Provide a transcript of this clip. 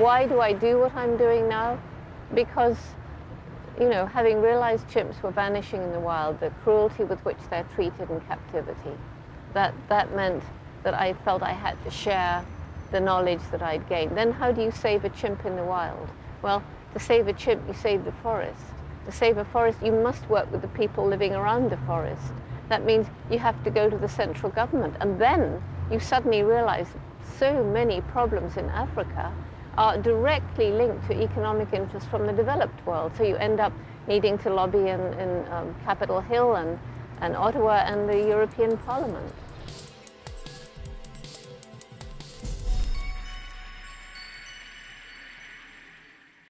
Why do I do what I'm doing now? Because, you know, having realized chimps were vanishing in the wild, the cruelty with which they're treated in captivity, that meant that I felt I had to share the knowledge that I'd gained. Then how do you save a chimp in the wild? Well, to save a chimp, you save the forest. To save a forest, you must work with the people living around the forest. That means you have to go to the central government. And then you suddenly realize so many problems in Africa are directly linked to economic interests from the developed world. So you end up needing to lobby in Capitol Hill and Ottawa and the European Parliament.